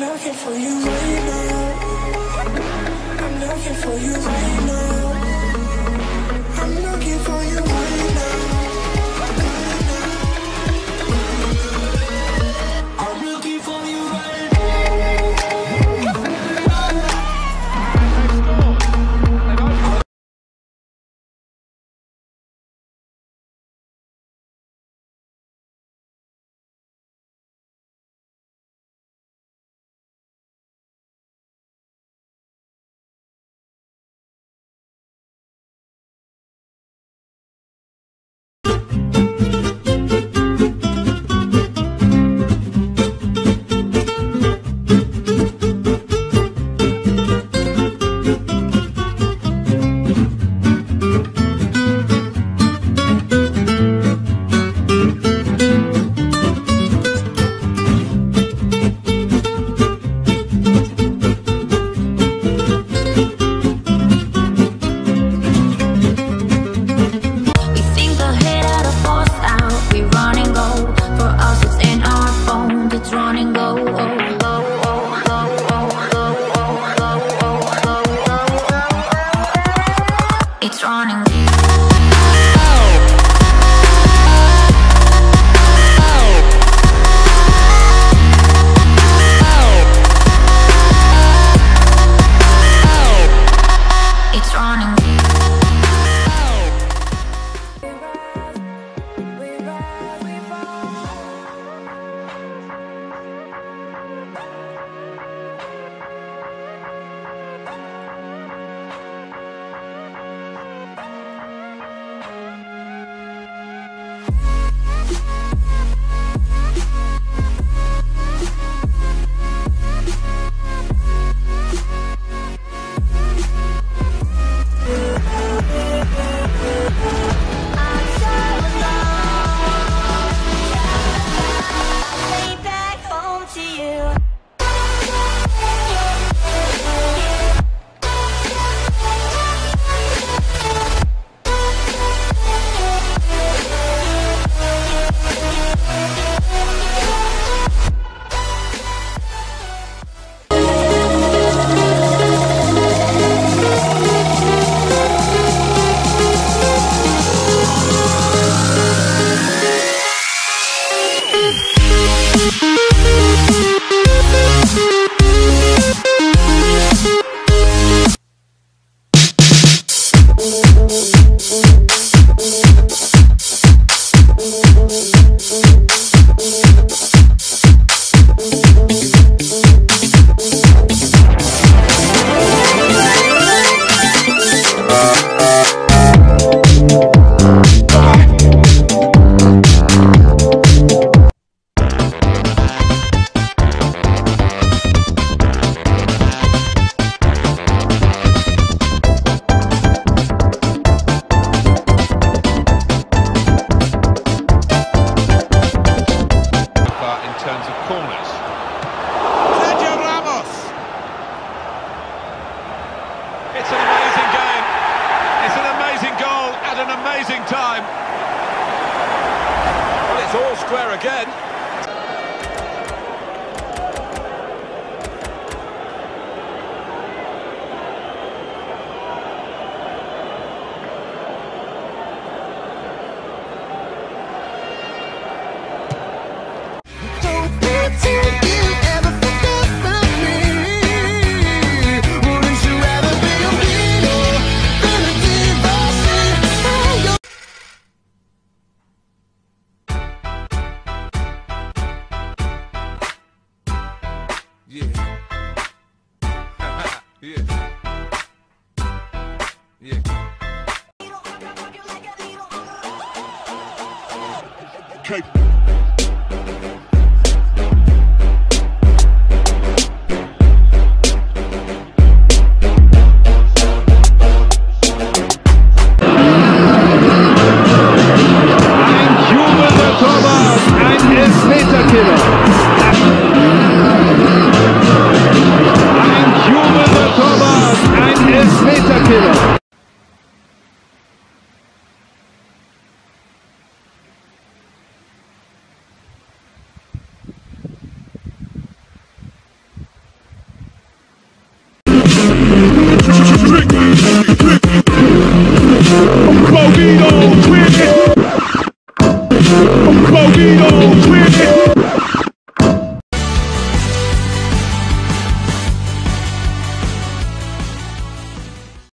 I'm looking for you right now. I'm looking for you right now. I'm looking for you right now.